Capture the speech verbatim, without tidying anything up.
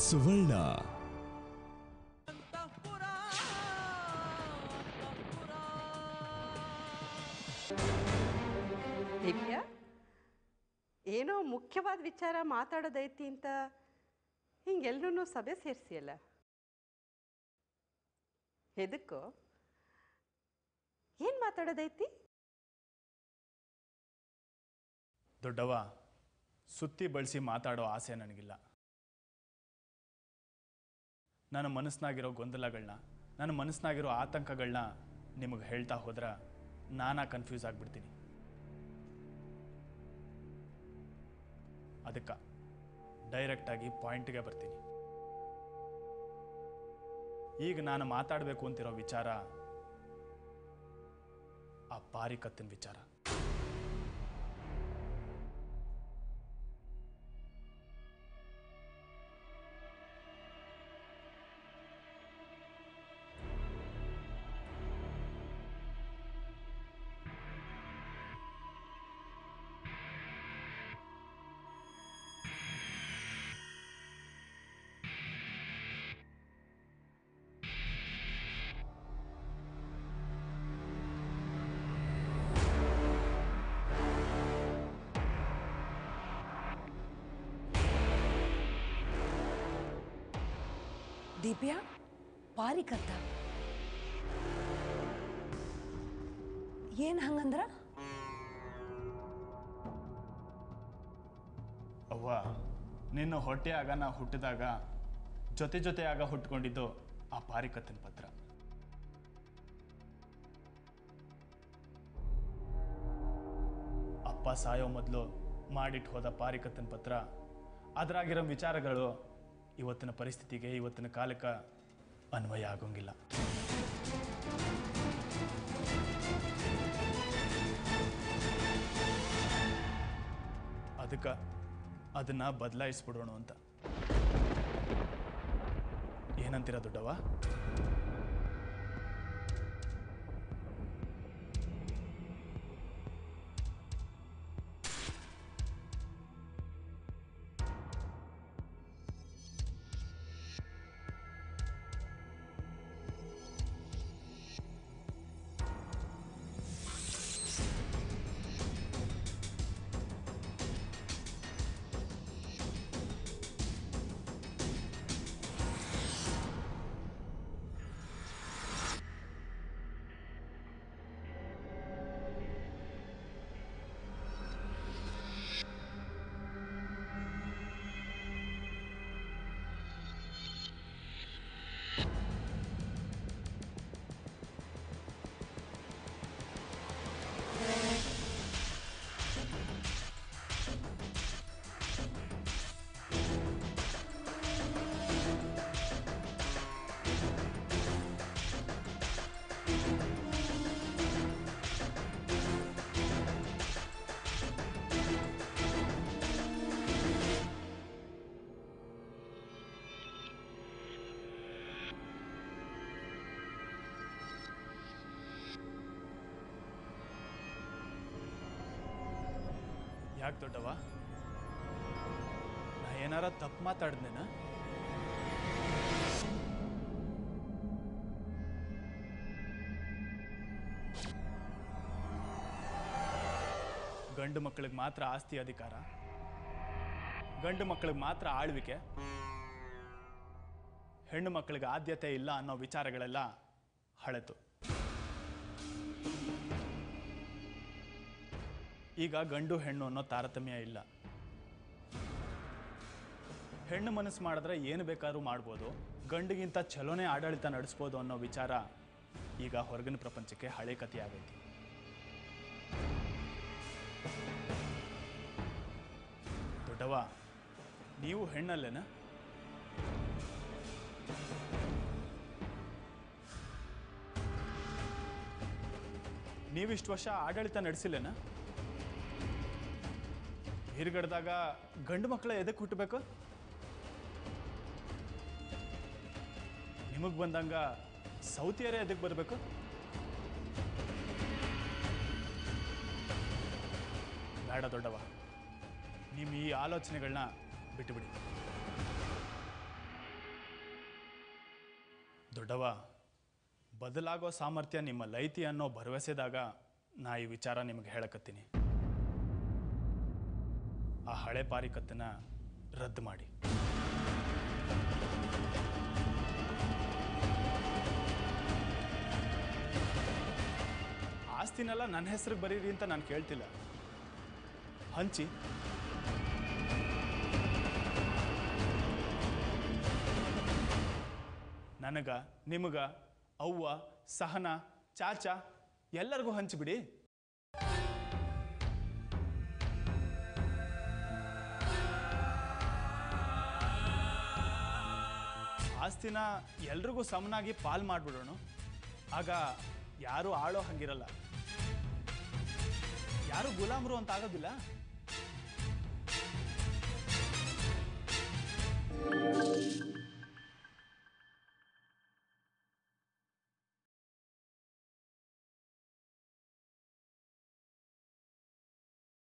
ಸುವರ್ಣ. ದಿವ್ಯ, ಏನೋ ಮುಖ್ಯವಾದ ವಿಚಾರ ಮಾತಾಡೋದೈತಿ ಅಂತ ಹಿಂಗೆಲ್ಲರೂ ಸಭೆ ಸೇರಿಸಿಯಲ್ಲ, ಎದಕ್ಕೋ? ಏನು ಮಾತಾಡೋದೈತಿ? ದೊಡ್ಡವ, ಸುತ್ತಿ ಬಳಸಿ ಮಾತಾಡೋ ಆಸೆ ನನಗಿಲ್ಲ. ನನ್ನ ಮನಸ್ಸಿನಾಗಿರೋ ಗೊಂದಲಗಳನ್ನ, ನನ್ನ ಮನಸ್ಸಿನಾಗಿರೋ ಆತಂಕಗಳನ್ನ ನಿಮಗೆ ಹೇಳ್ತಾ ಹೋದ್ರೆ ನಾನಾ ಕನ್ಫ್ಯೂಸ್ ಆಗಿಬಿಡ್ತೀನಿ. ಅದಕ್ಕೆ ಡೈರೆಕ್ಟಾಗಿ ಪಾಯಿಂಟ್ಗೆ ಬರ್ತೀನಿ. ಈಗ ನಾನು ಮಾತಾಡಬೇಕು ಅಂತಿರೋ ವಿಚಾರ ಆ ಪಾರಿಕತ್ತಿನ ವಿಚಾರ. ದಿವ್ಯಾ, ಪಾರಿಕತ್ತ ಏನು ಹಂಗಂದ್ರ? ಅವ್ವ, ನಿನ್ನ ಹೊಟ್ಟೆಯಾಗ ನಾ ಹುಟ್ಟಿದಾಗ ಜೊತೆ ಜೊತೆಯಾಗ ಹುಟ್ಕೊಂಡಿದ್ದು ಆ ಪಾರಿಕತ್ತನ ಪತ್ರ. ಅಪ್ಪ ಸಾಯೋ ಮೊದಲು ಮಾಡಿಟ್ಟು ಹೋದ ಪಾರಿಕತ್ತನ ಪತ್ರ, ಅದರಾಗಿರೋ ವಿಚಾರಗಳು ಇವತ್ತಿನ ಪರಿಸ್ಥಿತಿಗೆ, ಇವತ್ತಿನ ಕಾಲಕ್ಕೆ ಅನ್ವಯ ಆಗೋಂಗಿಲ್ಲ. ಅದಕ್ಕೆ ಅದನ್ನ ಬದಲಾಯಿಸ್ಬಿಡೋಣ ಅಂತ. ಏನಂತೀರ ದೊಡ್ಡವ? ಯಾಕೆ ದೊಡ್ಡವ, ನಾ ಏನಾರ ತಪ್ಪು ಮಾತಾಡಿದ್ನೇನ? ಗಂಡು ಮಕ್ಕಳಿಗೆ ಮಾತ್ರ ಆಸ್ತಿ ಅಧಿಕಾರ, ಗಂಡು ಮಕ್ಕಳಿಗೆ ಮಾತ್ರ ಆಳ್ವಿಕೆ, ಹೆಣ್ಣು ಮಕ್ಕಳಿಗೆ ಆದ್ಯತೆ ಇಲ್ಲ ಅನ್ನೋ ವಿಚಾರಗಳೆಲ್ಲ ಹಳೆತು. ಈಗ ಗಂಡು ಹೆಣ್ಣು ಅನ್ನೋ ತಾರತಮ್ಯ ಇಲ್ಲ. ಹೆಣ್ಣು ಮನಸ್ಸು ಮಾಡಿದ್ರೆ ಏನು ಬೇಕಾದ್ರೂ ಮಾಡ್ಬೋದು, ಗಂಡಿಗಿಂತ ಚಲೋನೇ ಆಡಳಿತ ನಡೆಸ್ಬೋದು ಅನ್ನೋ ವಿಚಾರ ಈಗ ಹೊರಗಿನ ಪ್ರಪಂಚಕ್ಕೆ ಹಳೆ ಕಥೆಯಾಗೈತಿ. ದೊಡ್ಡವ, ನೀವು ಹೆಣ್ಣಲ್ಲೇನ? ನೀವಿಷ್ಟು ವರ್ಷ ಆಡಳಿತ ನಡೆಸಿಲ್ಲೇನ? ಹಿರ್ಗಡ್ದಾಗ ಗಂಡು ಮಕ್ಕಳ ಎದಕ್ಕೆ ಹುಟ್ಟಬೇಕು? ನಿಮಗೆ ಬಂದಂಗ ಸೌತಿಯರೇ ಎದಕ್ಕೆ ಬರಬೇಕು? ಬೇಡ ದೊಡ್ಡವ, ನಿಮ್ಮ ಈ ಆಲೋಚನೆಗಳನ್ನ ಬಿಟ್ಟುಬಿಡಿ. ದೊಡ್ಡವ, ಬದಲಾಗೋ ಸಾಮರ್ಥ್ಯ ನಿಮ್ಮಲ್ಲಿ ಐತಿ ಅನ್ನೋ ಭರವಸೆದಾಗ ನಾ ಈ ವಿಚಾರ ನಿಮಗೆ ಹೇಳಕತ್ತೀನಿ. ಆ ಹಳೆ ಪಾರಿಕತ್ತನ್ನು ರದ್ದು ಮಾಡಿ. ಆಸ್ತಿನೆಲ್ಲ ನನ್ನ ಹೆಸರಿಗೆ ಬರೀರಿ ಅಂತ ನಾನು ಕೇಳ್ತಿಲ್ಲ. ಹಂಚಿ ನನಗ, ನಿಮಗ, ಅವ್ವ, ಸಹನ, ಚಾಚಾ ಎಲ್ಲರಿಗೂ ಹಂಚಿಬಿಡಿ. ಆಸ್ತಿನ ಎಲ್ರಿಗೂ ಸಮನಾಗಿ ಪಾಲ್ ಮಾಡಿಬಿಡೋಣ. ಆಗ ಯಾರೂ ಆಳೋ ಹಂಗಿರಲ್ಲ, ಯಾರು ಗುಲಾಮರು ಅಂತ ಆಗೋದಿಲ್ಲ.